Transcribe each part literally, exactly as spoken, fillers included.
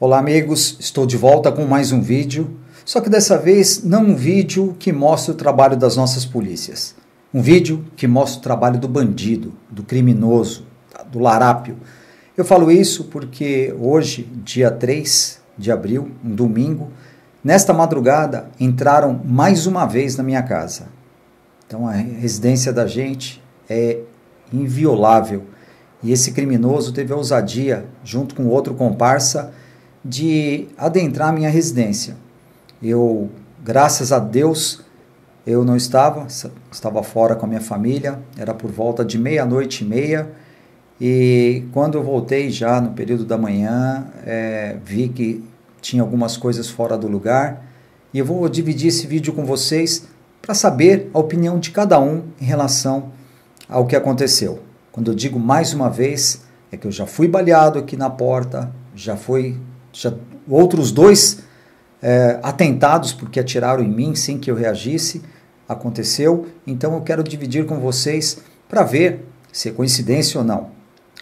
Olá amigos, estou de volta com mais um vídeo, só que dessa vez não um vídeo que mostra o trabalho das nossas polícias, um vídeo que mostra o trabalho do bandido, do criminoso, do larápio. Eu falo isso porque hoje, dia três de abril, um domingo, nesta madrugada entraram mais uma vez na minha casa. Então a residência da gente é inviolável e esse criminoso teve a ousadia, junto com outro comparsa, de adentrar minha residência. Eu, graças a Deus, eu não estava, estava fora com a minha família, era por volta de meia-noite e meia, e quando eu voltei já no período da manhã, é, vi que tinha algumas coisas fora do lugar, e eu vou dividir esse vídeo com vocês para saber a opinião de cada um em relação ao que aconteceu. Quando eu digo mais uma vez, é que eu já fui baleado aqui na porta, já fui... Já, outros dois é, atentados, porque atiraram em mim sem que eu reagisse, aconteceu. Então eu quero dividir com vocês para ver se é coincidência ou não.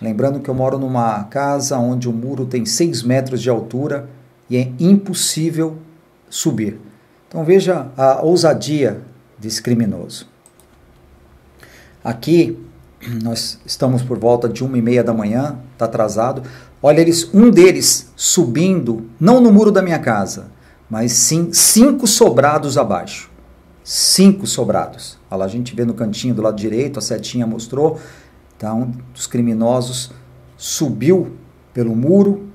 Lembrando que eu moro numa casa onde o muro tem seis metros de altura e é impossível subir. Então veja a ousadia desse criminoso. Aqui nós estamos por volta de uma e meia da manhã, está atrasado. Olha, eles, um deles subindo, não no muro da minha casa, mas sim cinco sobrados abaixo. Cinco sobrados. Olha lá, a gente vê no cantinho do lado direito, a setinha mostrou. Então, um dos criminosos subiu pelo muro,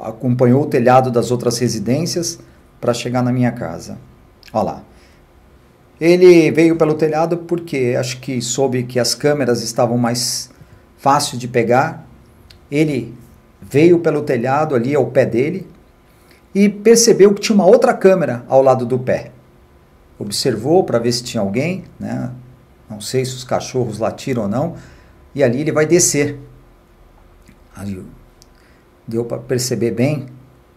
acompanhou o telhado das outras residências para chegar na minha casa. Olha lá. Ele veio pelo telhado porque acho que soube que as câmeras estavam mais fácil de pegar. Ele... Veio pelo telhado ali ao pé dele e percebeu que tinha uma outra câmera ao lado do pé. Observou para ver se tinha alguém, né? Não sei se os cachorros latiram ou não. E ali ele vai descer. Ali deu para perceber bem,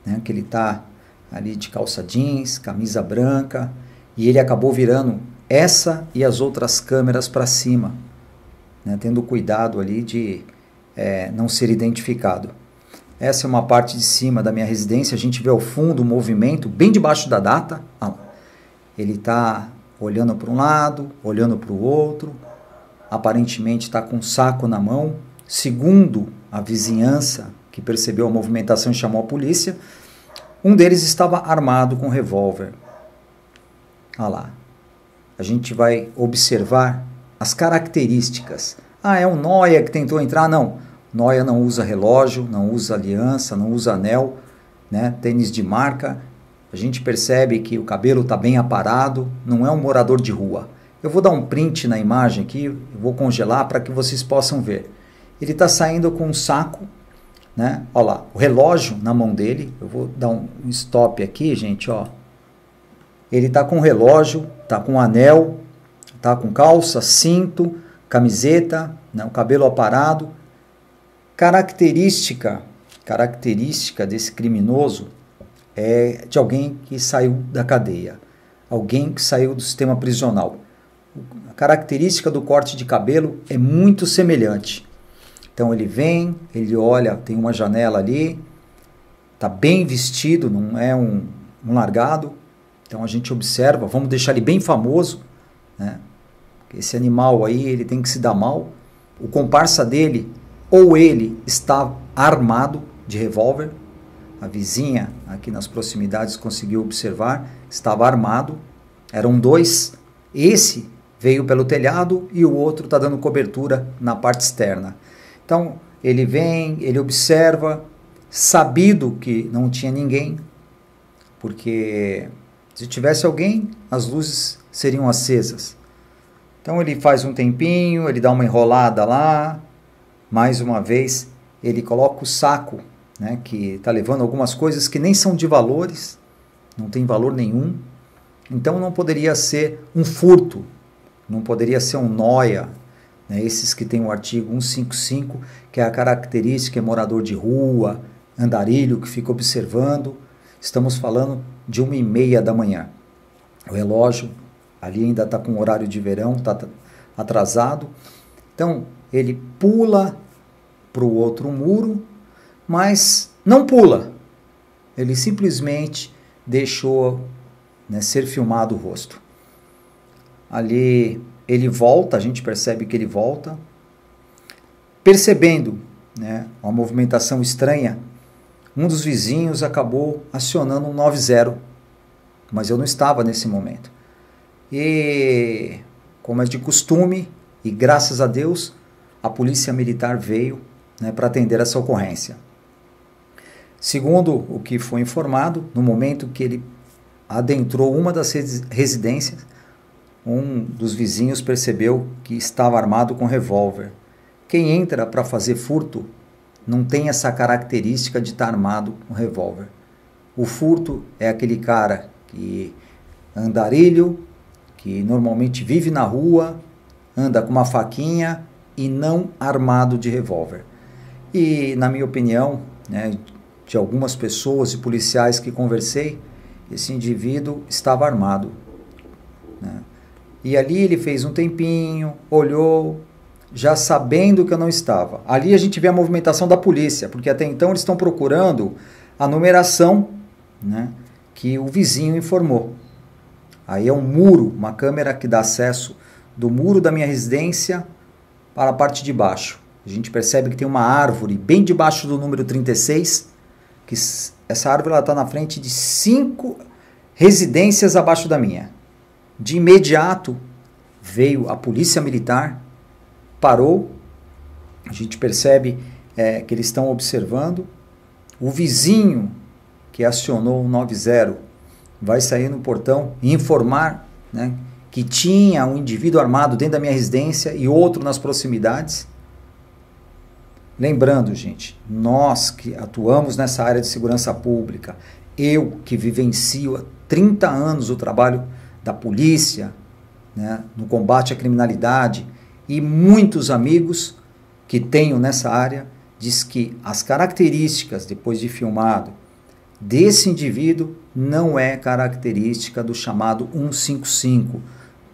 né, que ele está ali de calça jeans, camisa branca. E ele acabou virando essa e as outras câmeras para cima, né, tendo cuidado ali de é, não ser identificado. Essa é uma parte de cima da minha residência, a gente vê ao fundo o movimento, bem debaixo da data. Ah, ele está olhando para um lado, olhando para o outro, aparentemente está com um saco na mão. Segundo a vizinhança, que percebeu a movimentação e chamou a polícia, um deles estava armado com um revólver. Ah lá, a gente vai observar as características. Ah, é um nóia que tentou entrar? Não. Nóia não usa relógio, não usa aliança, não usa anel, né? Tênis de marca. A gente percebe que o cabelo está bem aparado, não é um morador de rua. Eu vou dar um print na imagem aqui, eu vou congelar para que vocês possam ver. Ele está saindo com um saco, né? Olha lá, o relógio na mão dele. Eu vou dar um stop aqui, gente. Ó. Ele está com relógio, está com anel, está com calça, cinto, camiseta, né? O cabelo aparado. Característica, característica desse criminoso é de alguém que saiu da cadeia, alguém que saiu do sistema prisional. A característica do corte de cabelo é muito semelhante. Então ele vem, ele olha, tem uma janela ali, está bem vestido, não é um, um largado. Então a gente observa, vamos deixar ele bem famoso, né? Esse animal aí, ele tem que se dar mal. O comparsa dele... Ou ele está armado de revólver, a vizinha aqui nas proximidades conseguiu observar, estava armado, eram dois, esse veio pelo telhado e o outro está dando cobertura na parte externa. Então ele vem, ele observa, sabido que não tinha ninguém, porque se tivesse alguém as luzes seriam acesas. Então ele faz um tempinho, ele dá uma enrolada lá. Mais uma vez, ele coloca o saco, né, que está levando algumas coisas que nem são de valores, não tem valor nenhum. Então não poderia ser um furto, não poderia ser um nóia, né, esses que tem o artigo cento e cinquenta e cinco, que é a característica, é morador de rua, andarilho que fica observando. Estamos falando de uma e meia da manhã. O relógio ali ainda está com horário de verão, está atrasado. Então, ele pula para o outro muro, mas não pula. Ele simplesmente deixou, né, ser filmado o rosto. Ali ele volta, a gente percebe que ele volta, percebendo, né, uma movimentação estranha. Um dos vizinhos acabou acionando um nove zero, mas eu não estava nesse momento. E, como é de costume, e graças a Deus, a polícia militar veio, né, para atender essa ocorrência. Segundo o que foi informado, no momento que ele adentrou uma das residências, um dos vizinhos percebeu que estava armado com revólver. Quem entra para fazer furto não tem essa característica de estar armado com revólver. O furto é aquele cara que andarilho, que normalmente vive na rua, anda com uma faquinha e não armado de revólver. E, na minha opinião, né, de algumas pessoas e policiais que conversei, esse indivíduo estava armado, né? E ali ele fez um tempinho, olhou, já sabendo que eu não estava. Ali a gente vê a movimentação da polícia, porque até então eles estão procurando a numeração, né, que o vizinho informou. Aí é um muro, uma câmera que dá acesso do muro da minha residência para a parte de baixo. A gente percebe que tem uma árvore bem debaixo do número trinta e seis, que essa árvore está na frente de cinco residências abaixo da minha. De imediato veio a polícia militar, parou, a gente percebe é, que eles estão observando. O vizinho que acionou o nove zero vai sair no portão e informar, né, que tinha um indivíduo armado dentro da minha residência e outro nas proximidades. Lembrando, gente, nós que atuamos nessa área de segurança pública, eu que vivencio há trinta anos o trabalho da polícia, né, no combate à criminalidade, e muitos amigos que tenho nessa área, diz que as características, depois de filmado, desse indivíduo não é característica do chamado um cinco cinco,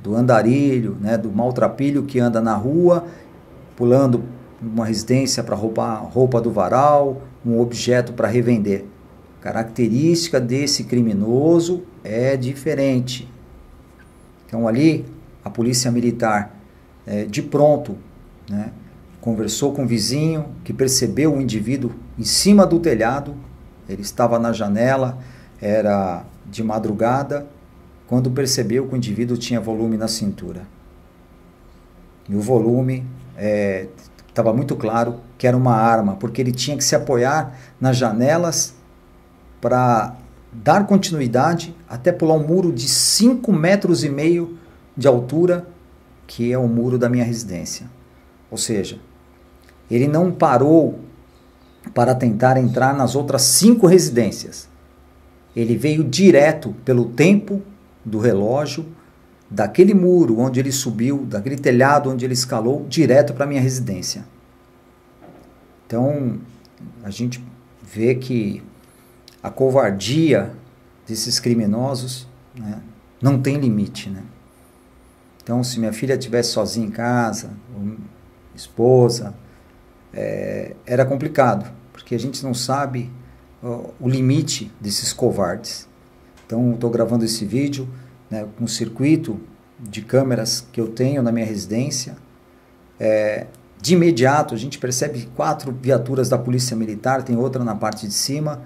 do andarilho, né, do maltrapilho que anda na rua, pulando uma residência para roubar roupa do varal, um objeto para revender. A característica desse criminoso é diferente. Então ali a polícia militar, É, de pronto, né, conversou com o vizinho, que percebeu o indivíduo em cima do telhado. Ele estava na janela, era de madrugada, quando percebeu que o indivíduo tinha volume na cintura. E o volume estava é, muito claro que era uma arma, porque ele tinha que se apoiar nas janelas para dar continuidade até pular um muro de cinco metros e meio de altura, que é o muro da minha residência. Ou seja, ele não parou para tentar entrar nas outras cinco residências. Ele veio direto pelo tempo do relógio, daquele muro onde ele subiu, daquele telhado onde ele escalou, direto para a minha residência. Então, a gente vê que a covardia desses criminosos, né, não tem limite, né? Então, se minha filha estivesse sozinha em casa, esposa, é, era complicado, porque a gente não sabe ó, o limite desses covardes. Então, estou gravando esse vídeo, né, com um circuito de câmeras que eu tenho na minha residência. É, de imediato, a gente percebe quatro viaturas da Polícia Militar, tem outra na parte de cima,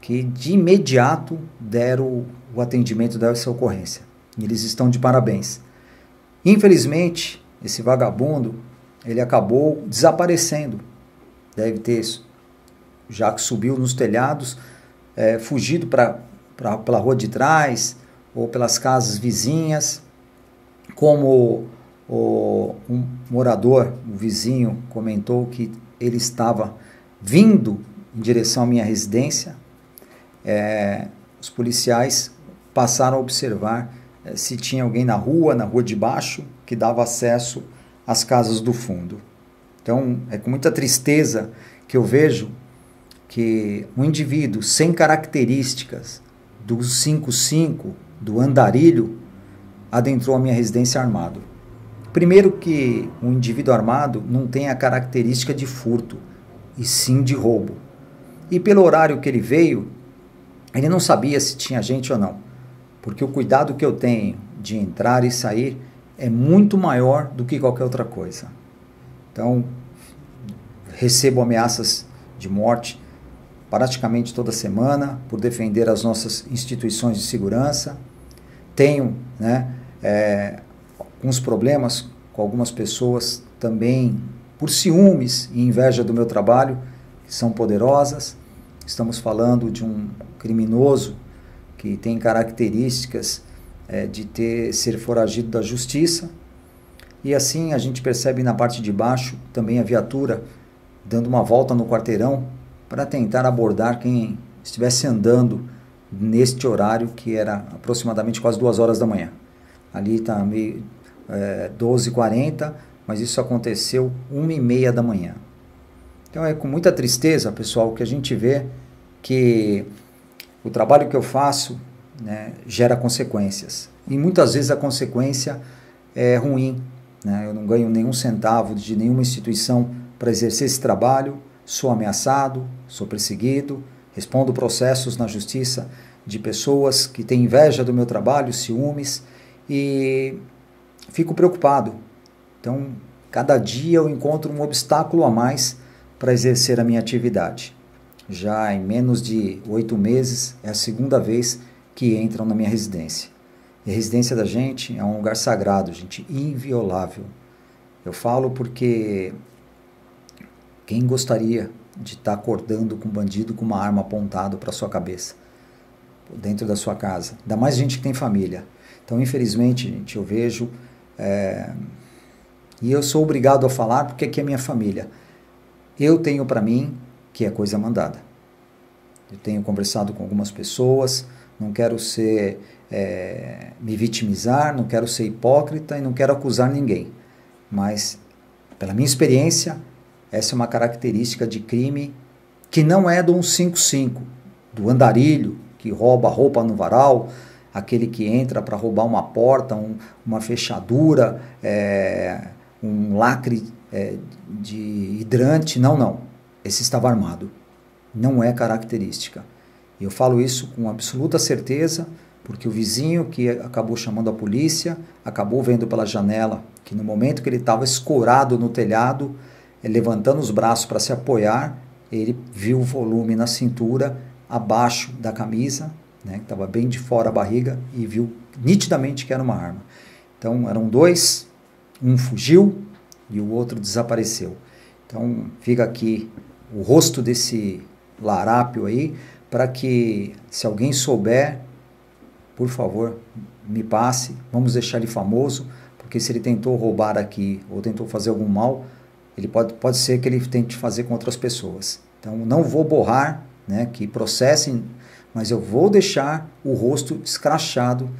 que de imediato deram o atendimento dessa ocorrência. Eles estão de parabéns. Infelizmente, esse vagabundo, ele acabou desaparecendo. Deve ter, já que subiu nos telhados, é, fugido pra, pra, pela rua de trás ou pelas casas vizinhas. Como o, um morador, um vizinho, comentou que ele estava vindo em direção à minha residência, é, os policiais passaram a observar se tinha alguém na rua, na rua de baixo, que dava acesso às casas do fundo. Então, é com muita tristeza que eu vejo que um indivíduo sem características do cinco cinco, do andarilho, adentrou a minha residência armado. Primeiro que um indivíduo armado não tem a característica de furto, e sim de roubo. E pelo horário que ele veio, Ele não sabia se tinha gente ou não, porque o cuidado que eu tenho de entrar e sair é muito maior do que qualquer outra coisa. Então, recebo ameaças de morte praticamente toda semana por defender as nossas instituições de segurança. Tenho, né, é, alguns problemas com algumas pessoas também por ciúmes e inveja do meu trabalho, que são poderosas. Estamos falando de um criminoso que tem características é, de ter, ser foragido da justiça. E assim a gente percebe na parte de baixo também a viatura dando uma volta no quarteirão para tentar abordar quem estivesse andando neste horário, que era aproximadamente quase duas horas da manhã. Ali está meio é, doze e quarenta, mas isso aconteceu uma e meia da manhã. Então é com muita tristeza, pessoal, que a gente vê que o trabalho que eu faço, né, gera consequências. E muitas vezes a consequência é ruim, né? Eu não ganho nenhum centavo de nenhuma instituição para exercer esse trabalho, sou ameaçado, sou perseguido, respondo processos na justiça de pessoas que têm inveja do meu trabalho, ciúmes, e fico preocupado. Então, cada dia eu encontro um obstáculo a mais para exercer a minha atividade. Já em menos de oito meses, é a segunda vez que entram na minha residência. E a residência da gente é um lugar sagrado, gente, inviolável. Eu falo porque quem gostaria de estar acordando com um bandido com uma arma apontada para sua cabeça, dentro da sua casa? Ainda mais gente que tem família. Então, infelizmente, gente, eu vejo... É... E eu sou obrigado a falar porque aqui é minha família. Eu tenho para mim que é coisa mandada. Eu tenho conversado com algumas pessoas, não quero ser, é, me vitimizar, não quero ser hipócrita e não quero acusar ninguém. Mas, pela minha experiência, essa é uma característica de crime que não é do cento e cinquenta e cinco, do andarilho que rouba roupa no varal, aquele que entra para roubar uma porta, um, uma fechadura, é, um lacre é, de hidrante. Não, não. Esse estava armado. Não é característica. E eu falo isso com absoluta certeza, porque o vizinho que acabou chamando a polícia, acabou vendo pela janela que no momento que ele estava escorado no telhado, levantando os braços para se apoiar, ele viu o volume na cintura, abaixo da camisa, né, que estava bem de fora a barriga, e viu nitidamente que era uma arma. Então eram dois, um fugiu e o outro desapareceu. Então fica aqui o rosto desse larápio aí, para que se alguém souber, por favor, me passe, vamos deixar ele famoso, porque se ele tentou roubar aqui ou tentou fazer algum mal, ele pode, pode ser que ele tente fazer com outras pessoas. Então, não vou borrar, né, que processem, mas eu vou deixar o rosto escrachado,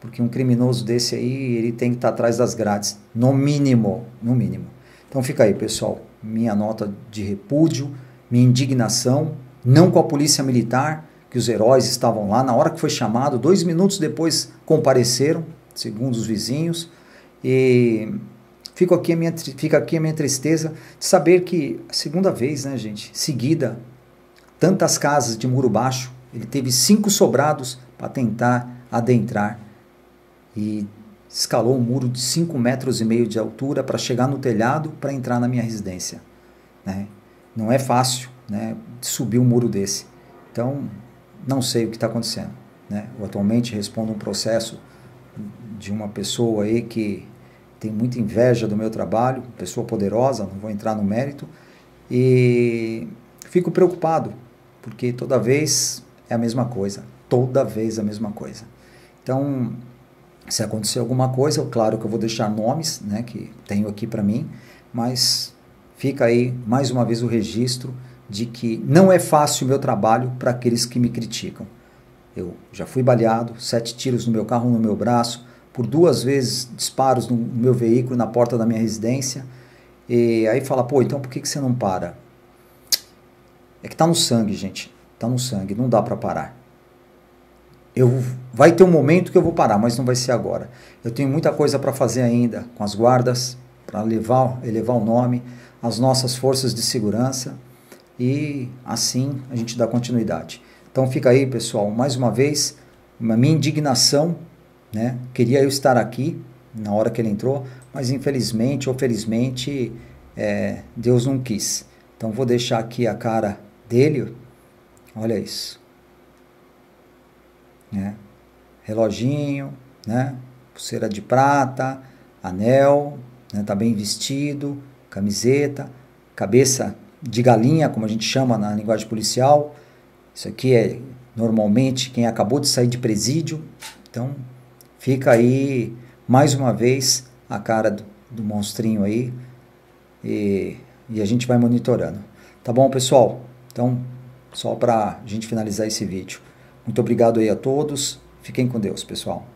porque um criminoso desse aí, ele tem que estar atrás das grades, no mínimo, no mínimo. Então, fica aí, pessoal, minha nota de repúdio, minha indignação, não com a polícia militar, que os heróis estavam lá, na hora que foi chamado, dois minutos depois compareceram, segundo os vizinhos, e... Fico aqui a minha, fica aqui a minha tristeza de saber que, a segunda vez, né, gente, seguida, tantas casas de muro baixo, ele teve cinco sobrados para tentar adentrar e escalou um muro de cinco metros e meio de altura para chegar no telhado para entrar na minha residência. Né? Não é fácil, né, subir um muro desse. Então, não sei o que está acontecendo. Né? Eu atualmente respondo um processo de uma pessoa aí que... tem muita inveja do meu trabalho, pessoa poderosa, não vou entrar no mérito, e fico preocupado, porque toda vez é a mesma coisa, toda vez a mesma coisa. Então, se acontecer alguma coisa, claro que eu vou deixar nomes, né, que tenho aqui para mim, mas fica aí mais uma vez o registro de que não é fácil o meu trabalho para aqueles que me criticam. Eu já fui baleado, sete tiros no meu carro, no meu braço, por duas vezes disparos no meu veículo, na porta da minha residência, e aí fala, pô, então por que, que você não para? É que tá no sangue, gente, tá no sangue, não dá para parar. Eu, vai ter um momento que eu vou parar, mas não vai ser agora. Eu tenho muita coisa para fazer ainda, com as guardas, para elevar, elevar o nome, as nossas forças de segurança, e assim a gente dá continuidade. Então fica aí, pessoal, mais uma vez, a minha indignação, né? Queria eu estar aqui na hora que ele entrou, mas infelizmente ou felizmente é, Deus não quis. Então vou deixar aqui a cara dele, olha isso, né? Reloginho, né? Pulseira de prata, anel, né? Tá bem vestido, camiseta, cabeça de galinha, como a gente chama na linguagem policial. Isso aqui é normalmente quem acabou de sair de presídio. Então fica aí mais uma vez a cara do, do monstrinho aí, e, e a gente vai monitorando. Tá bom, pessoal? Então, só para a gente finalizar esse vídeo. Muito obrigado aí a todos. Fiquem com Deus, pessoal.